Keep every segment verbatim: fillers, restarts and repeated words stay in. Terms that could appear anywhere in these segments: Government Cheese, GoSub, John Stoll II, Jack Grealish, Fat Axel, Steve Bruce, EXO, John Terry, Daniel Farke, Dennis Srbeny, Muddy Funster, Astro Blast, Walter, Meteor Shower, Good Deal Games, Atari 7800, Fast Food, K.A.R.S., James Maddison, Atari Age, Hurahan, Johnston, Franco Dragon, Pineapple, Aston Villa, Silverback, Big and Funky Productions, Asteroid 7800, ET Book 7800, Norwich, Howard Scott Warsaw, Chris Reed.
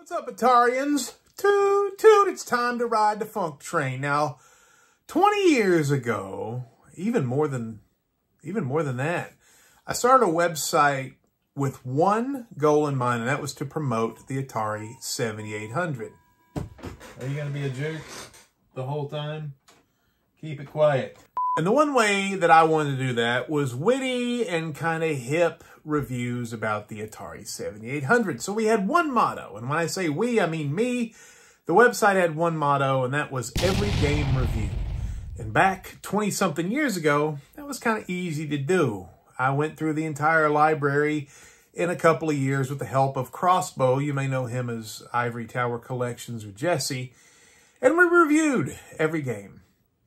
What's up, Atarians? Toot, toot, it's time to ride the funk train. Now, twenty years ago, even more than, even more than that, I started a website with one goal in mind, and that was to promote the Atari seventy-eight hundred. Are you going to be a jerk the whole time? Keep it quiet. And the one way that I wanted to do that was witty and kind of hip reviews about the Atari seventy-eight hundred. So we had one motto. And when I say we, I mean me. The website had one motto, and that was every game review. And back twenty-something years ago, that was kind of easy to do. I went through the entire library in a couple of years with the help of Crossbow. You may know him as Ivory Tower Collections or Jesse. And we reviewed every game.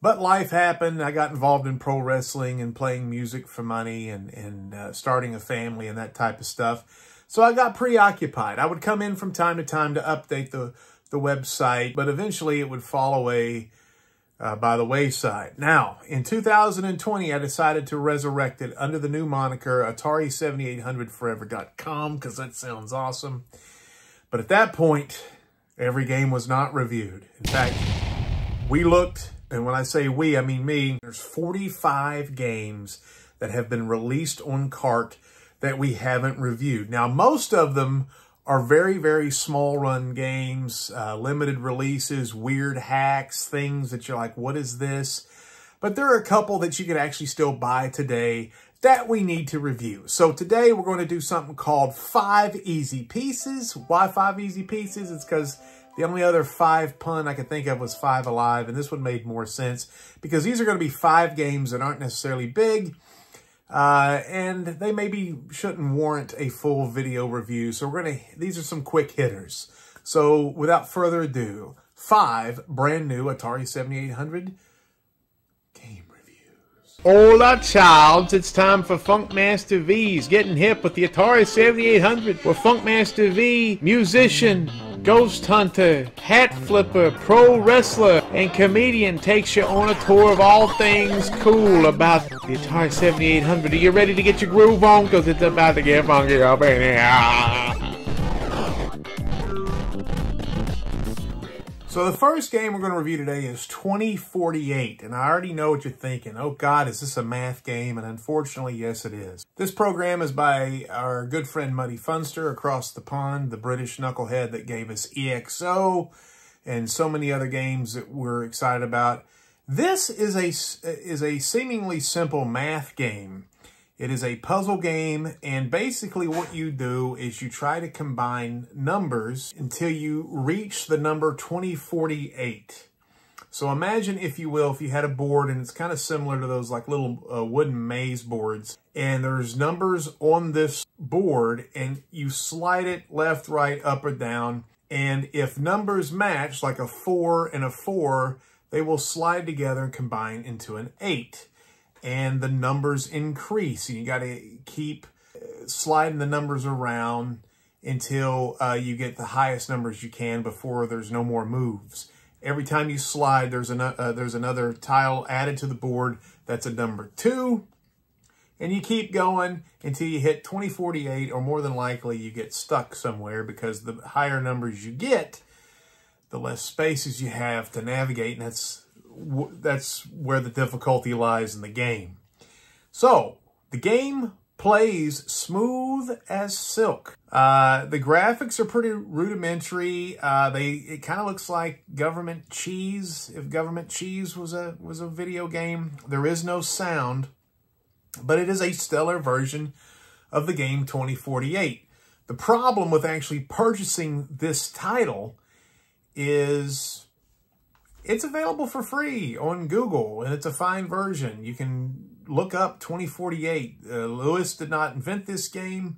But life happened. I got involved in pro wrestling and playing music for money and, and uh, starting a family and that type of stuff. So I got preoccupied. I would come in from time to time to update the, the website, but eventually it would fall away uh, by the wayside. Now, in two thousand twenty, I decided to resurrect it under the new moniker Atari seventy-eight hundred Forever dot com because that sounds awesome. But at that point, every game was not reviewed. In fact, we looked... And when I say we, I mean me. There's forty-five games that have been released on K A R S that we haven't reviewed. Now, most of them are very, very small run games, uh, limited releases, weird hacks, things that you're like, what is this? But there are a couple that you can actually still buy today that we need to review. So today we're going to do something called Five Easy Pieces. Why five easy pieces? It's because the only other five pun I could think of was Five Alive, and this one made more sense because these are going to be five games that aren't necessarily big, uh, and they maybe shouldn't warrant a full video review. So we're going to, these are some quick hitters. So without further ado, five brand new Atari seventy-eight hundred game reviews. Hola, childs. It's time for Funkmaster V's Getting Hip with the Atari seventy-eight hundred, where Funkmaster V, musician, ghost hunter, hat flipper, pro wrestler, and comedian takes you on a tour of all things cool about the Atari seventy-eight hundred. Are you ready to get your groove on? Because it's about to get funky up in here. So the first game we're going to review today is twenty forty-eight. And I already know what you're thinking. Oh God, is this a math game? And unfortunately, yes, it is. This program is by our good friend Muddy Funster across the pond, the British knucklehead that gave us E X O and so many other games that we're excited about. This is a, is a seemingly simple math game. It is a puzzle game, and basically what you do is you try to combine numbers until you reach the number twenty forty-eight. So imagine, if you will, if you had a board, and it's kind of similar to those like little uh, wooden maze boards, and there's numbers on this board, and you slide it left, right, up, or down. And if numbers match, like a four and a four, they will slide together and combine into an eight. And the numbers increase, and you got to keep sliding the numbers around until uh, you get the highest numbers you can before there's no more moves. Every time you slide, there's, an, uh, there's another tile added to the board that's a number two. And you keep going until you hit twenty forty-eight, or more than likely you get stuck somewhere, because the higher numbers you get, the less spaces you have to navigate. And that's, that's where the difficulty lies in the game. So the game plays smooth as silk. Uh, the graphics are pretty rudimentary. Uh, they it kind of looks like Government Cheese. If Government Cheese was a was a video game, there is no sound, but it is a stellar version of the game twenty forty-eight. The problem with actually purchasing this title is it's available for free on Google, and it's a fine version. You can look up twenty forty-eight. Uh, Lewis did not invent this game.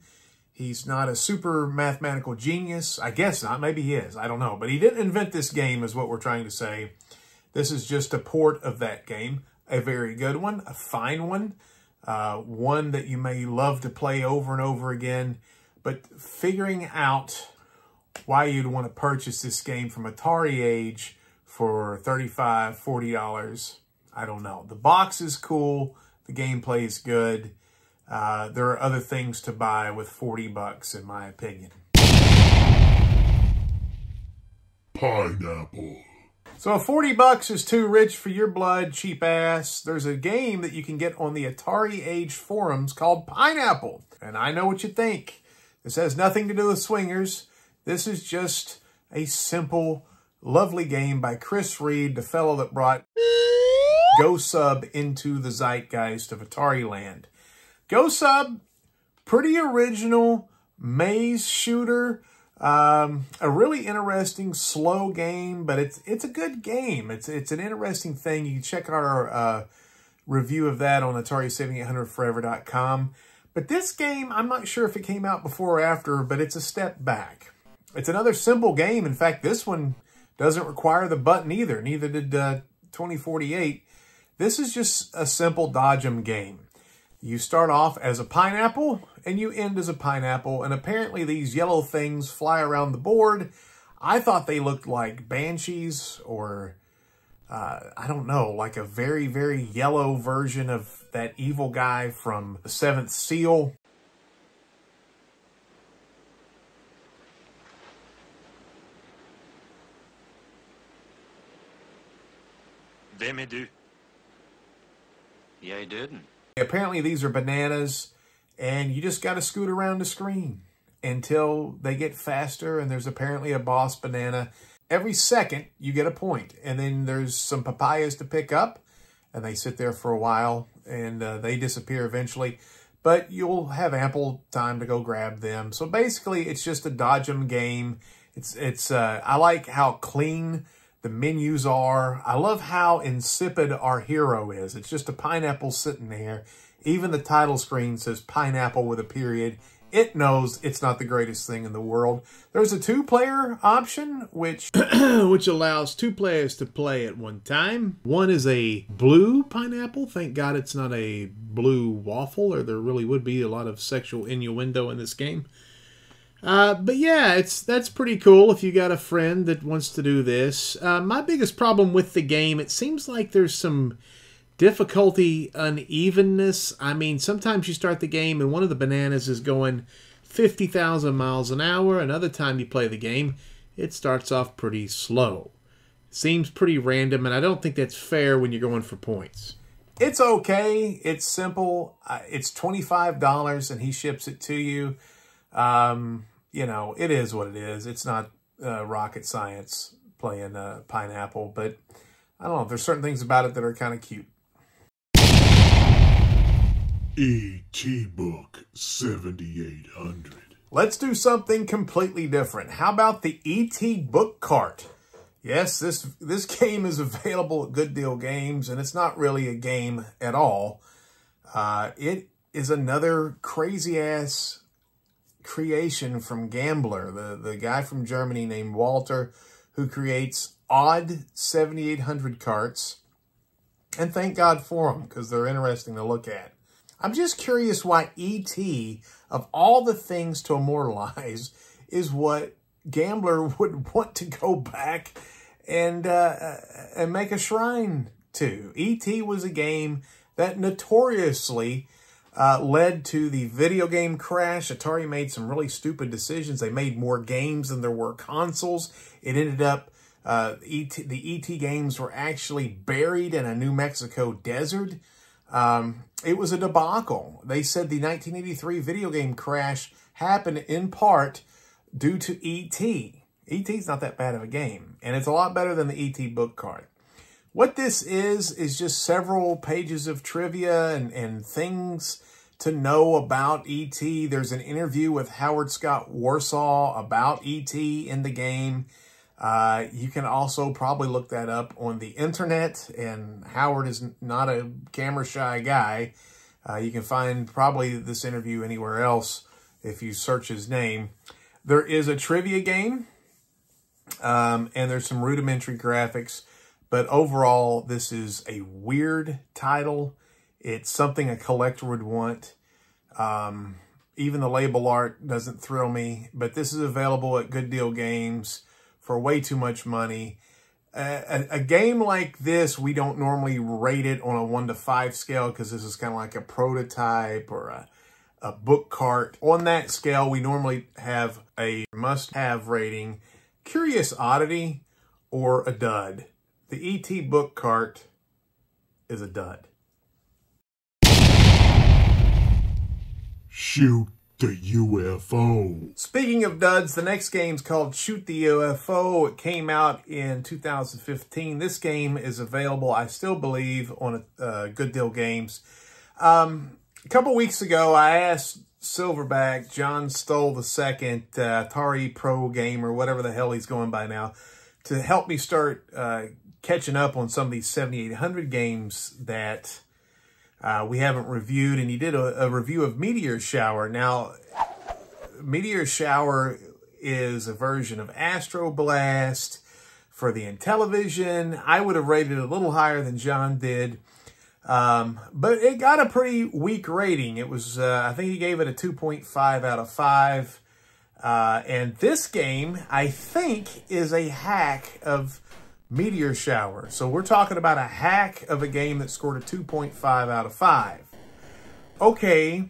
He's not a super mathematical genius. I guess not. Maybe he is. I don't know. But he didn't invent this game is what we're trying to say. This is just a port of that game. A very good one. A fine one. Uh, one that you may love to play over and over again. But figuring out why you'd want to purchase this game from Atari Age for thirty-five dollars, forty dollars, I don't know. The box is cool. The gameplay is good. Uh, there are other things to buy with forty bucks, in my opinion. Pineapple. So forty bucks is too rich for your blood, cheap ass. There's a game that you can get on the Atari Age forums called Pineapple. And I know what you think. This has nothing to do with swingers. This is just a simple, lovely game by Chris Reed, the fellow that brought GoSub into the zeitgeist of Atari land. GoSub, pretty original maze shooter. Um, a really interesting slow game, but it's it's a good game. It's it's an interesting thing. You can check out our uh, review of that on Atari seventy-eight hundred Forever dot com. But this game, I'm not sure if it came out before or after, but it's a step back. It's another simple game. In fact, this one doesn't require the button either. Neither did uh, twenty forty-eight. This is just a simple dodge 'em game. You start off as a pineapple, and you end as a pineapple, and apparently these yellow things fly around the board. I thought they looked like banshees, or, uh, I don't know, like a very, very yellow version of that evil guy from the Seventh Seal. Them I do. Yeah, I didn't. Apparently these are bananas, and you just got to scoot around the screen until they get faster, and there's apparently a boss banana. Every second, you get a point, and then there's some papayas to pick up, and they sit there for a while, and uh, they disappear eventually, but you'll have ample time to go grab them. So basically, it's just a dodge 'em game. It's, it's, uh, I like how clean the menus are. I love how insipid our hero is. It's just a pineapple sitting there. Even the title screen says pineapple with a period. It knows it's not the greatest thing in the world. There's a two-player option, which which allows two players to play at one time. One is a blue pineapple. Thank God it's not a blue waffle, or there really would be a lot of sexual innuendo in this game. Uh, but yeah, it's that's pretty cool if you got a friend that wants to do this. Uh, my biggest problem with the game, it seems like there's some difficulty unevenness. I mean, sometimes you start the game and one of the bananas is going fifty thousand miles an hour. Another time you play the game, it starts off pretty slow. Seems pretty random, and I don't think that's fair when you're going for points. It's okay. It's simple. Uh, it's twenty-five dollars, and he ships it to you. Um, you know, it is what it is. It's not uh, rocket science playing uh, Pineapple, but I don't know. There's certain things about it that are kind of cute. E T Book seventy-eight hundred. Let's do something completely different. How about the E T Book Cart? Yes, this, this game is available at Good Deal Games, and it's not really a game at all. Uh, it is another crazy-ass creation from Gambler, the, the guy from Germany named Walter, who creates odd seventy-eight hundred carts. And thank God for them, because they're interesting to look at. I'm just curious why E T, of all the things to immortalize, is what Gambler would want to go back and, uh, and make a shrine to. E T was a game that notoriously Uh, led to the video game crash. Atari made some really stupid decisions. They made more games than there were consoles. It ended up, uh, E T, the E T games were actually buried in a New Mexico desert. Um, it was a debacle. They said the nineteen eighty-three video game crash happened in part due to E T. E T's not that bad of a game, and it's a lot better than the E T book card. What this is, is just several pages of trivia and, and things to know about E T. There's an interview with Howard Scott Warsaw about E T in the game. Uh, you can also probably look that up on the internet, and Howard is not a camera-shy guy. Uh, you can find probably this interview anywhere else if you search his name. There is a trivia game, um, and there's some rudimentary graphics. But overall, this is a weird title. It's something a collector would want. Um, even the label art doesn't thrill me. But this is available at Good Deal Games for way too much money. A, a, a game like this, we don't normally rate it on a one to five scale, because this is kind of like a prototype or a, a book cart. On that scale, we normally have a must-have rating. Curious oddity. or a dud. The E T book cart is a dud. Shoot the U F O. Speaking of duds, the next game's called Shoot the U F O. It came out in two thousand fifteen. This game is available, I still believe, on uh, Good Deal Games. Um, a couple weeks ago, I asked Silverback, John Stoll the second, uh, Atari Pro Gamer, whatever the hell he's going by now, to help me start uh, catching up on some of these seventy-eight hundred games that Uh, we haven't reviewed, and he did a, a review of Meteor Shower. Now, Meteor Shower is a version of Astro Blast for the Intellivision. I would have rated it a little higher than John did, um, but it got a pretty weak rating. It was, uh, I think he gave it a two point five out of five. Uh, and this game, I think, is a hack of Meteor Shower. So we're talking about a hack of a game that scored a two point five out of five. Okay,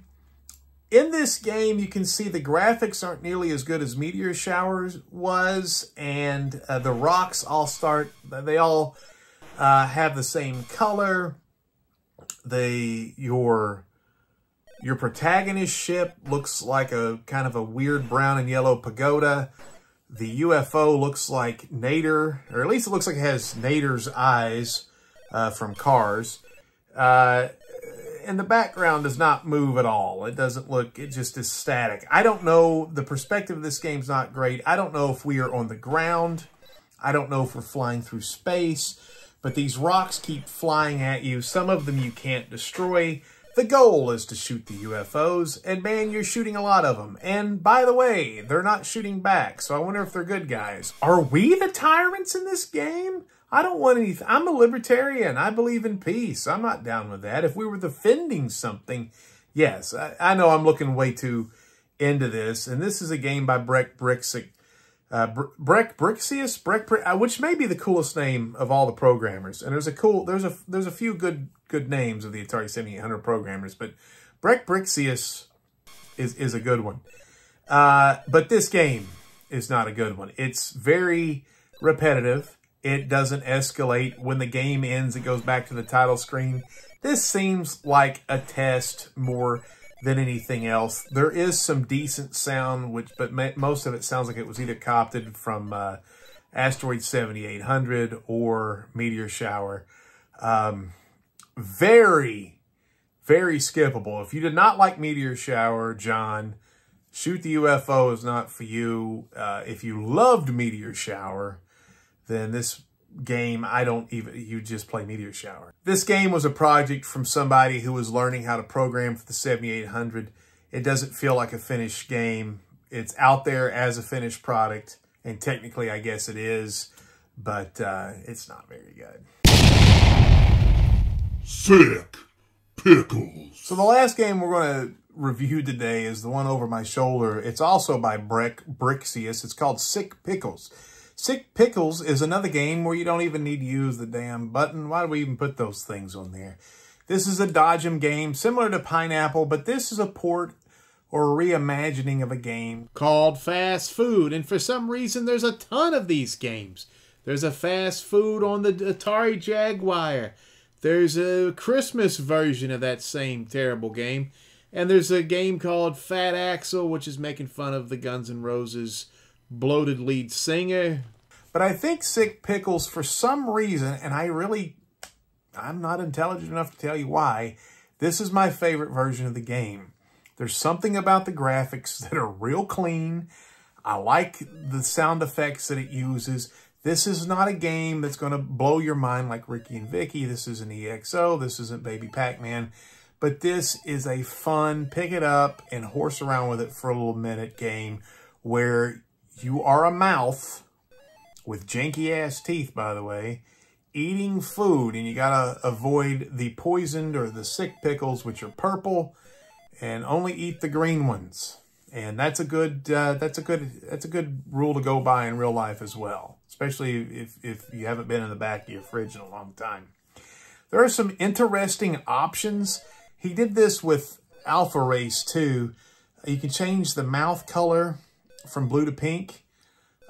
in this game, you can see the graphics aren't nearly as good as Meteor Shower was, and uh, the rocks all start, they all uh, have the same color. They, your, your protagonist ship looks like a kind of a weird brown and yellow pagoda. The U F O looks like Nader, or at least it looks like it has Nader's eyes uh, from Cars. Uh, and the background does not move at all. It doesn't look, it just is static. I don't know, the perspective of this game's not great. I don't know if we are on the ground. I don't know if we're flying through space. But these rocks keep flying at you. Some of them you can't destroy. The goal is to shoot the U F Os, and man, you're shooting a lot of them. And by the way, they're not shooting back, so I wonder if they're good guys. Are we the tyrants in this game? I don't want anything. I'm a libertarian. I believe in peace. I'm not down with that. If we were defending something, yes. I, I know I'm looking way too into this, and this is a game by Brek Brixius, uh, Brek Brixius, Brek, Brek, uh, which may be the coolest name of all the programmers. And there's a cool, there's a, there's a few good. good names of the Atari seventy-eight hundred programmers, but Brek Brixius is, is a good one. Uh, but this game is not a good one. It's very repetitive. It doesn't escalate. When the game ends, it goes back to the title screen. This seems like a test more than anything else. There is some decent sound, which, but most of it sounds like it was either coopted from uh, Asteroid seventy-eight hundred or Meteor Shower. Um... Very, very skippable. If you did not like Meteor Shower, John, Shoot the U F O is not for you. Uh, if you loved Meteor Shower, then this game, I don't even, you just play Meteor Shower. This game was a project from somebody who was learning how to program for the seventy-eight hundred. It doesn't feel like a finished game. It's out there as a finished product, and technically I guess it is, but uh, it's not very good. Sick Pickles. So the last game we're going to review today is the one over my shoulder. It's also by Brek Brixius. It's called Sick Pickles. Sick Pickles is another game where you don't even need to use the damn button. Why do we even put those things on there? This is a dodge 'em game similar to Pineapple, but this is a port or reimagining of a game called Fast Food. And for some reason, there's a ton of these games. There's a Fast Food on the Atari Jaguar. There's a Christmas version of that same terrible game. And there's a game called Fat Axel, which is making fun of the Guns N' Roses bloated lead singer. But I think Sick Pickles, for some reason, and I really, I'm not intelligent enough to tell you why, this is my favorite version of the game. There's something about the graphics that are real clean. I like the sound effects that it uses. This is not a game that's going to blow your mind like Ricky and Vicky. This isn't E X O. This isn't Baby Pac-Man. But this is a fun, pick it up and horse around with it for a little minute game where you are a mouth with janky-ass teeth, by the way, eating food. And you got to avoid the poisoned or the sick pickles, which are purple, and only eat the green ones. And that's a good uh, that's a good that's a good rule to go by in real life as well, especially if if you haven't been in the back of your fridge in a long time. There are some interesting options. He did this with Alpha Race too. You can change the mouth color from blue to pink.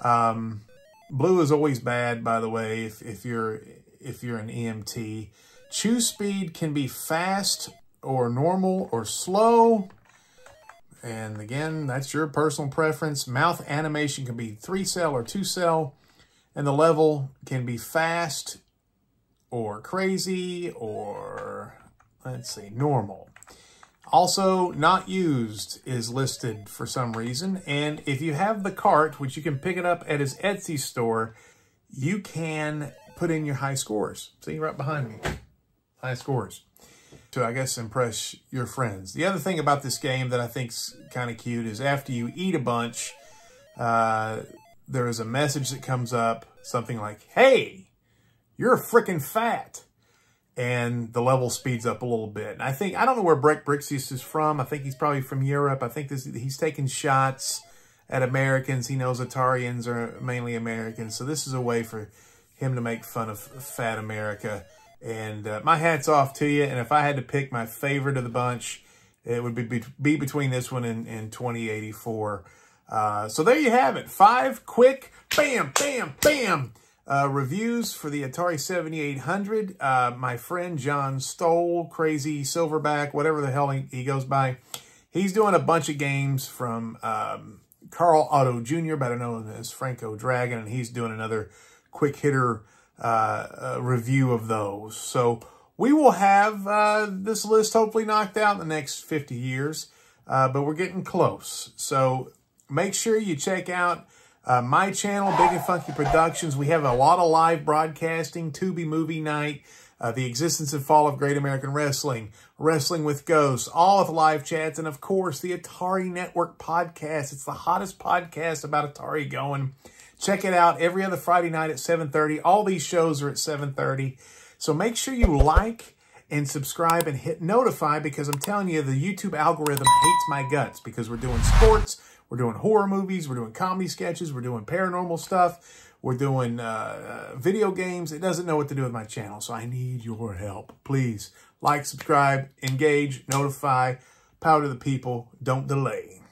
Um, Blue is always bad, by the way, if, if you're if you're an E M T. Choose speed can be fast or normal or slow. And again, that's your personal preference. Mouth animation can be three cell or two cell. And the level can be fast or crazy or, let's see, normal. Also, not used is listed for some reason. And if you have the cart, which you can pick it up at his Etsy store, you can put in your high scores. See, right behind me. High scores. To, I guess, impress your friends. The other thing about this game that I think's kind of cute is after you eat a bunch, uh, there is a message that comes up, something like, hey, you're freaking fat. And the level speeds up a little bit. And I think, I don't know where Brek Brixius is from. I think he's probably from Europe. I think this, he's taking shots at Americans. He knows Atarians are mainly Americans. So this is a way for him to make fun of fat America. And uh, my hat's off to you. And if I had to pick my favorite of the bunch, it would be, be between this one and, and twenty eighty-four. Uh, so there you have it. Five quick, bam, bam, bam. Uh, reviews for the Atari seventy-eight hundred. Uh, my friend John Stoll, Crazy Silverback, whatever the hell he, he goes by. He's doing a bunch of games from um, Carl Otto Junior, better known as Franco Dragon, and he's doing another quick hitter uh, uh, review of those. So we will have uh, this list hopefully knocked out in the next fifty years, uh, but we're getting close. So make sure you check out Uh, my channel, Big and Funky Productions. We have a lot of live broadcasting, Tubi Movie Night, uh, the existence and fall of Great American Wrestling, Wrestling with Ghosts, all of live chats, and of course, the Atari Network podcast. It's the hottest podcast about Atari going. Check it out every other Friday night at seven thirty. All these shows are at seven thirty. So make sure you like and subscribe and hit notify, because I'm telling you, the YouTube algorithm hates my guts because we're doing sports, we're doing horror movies, we're doing comedy sketches, we're doing paranormal stuff, we're doing uh, uh, video games. It doesn't know what to do with my channel, so I need your help. Please like, subscribe, engage, notify, power to the people, don't delay.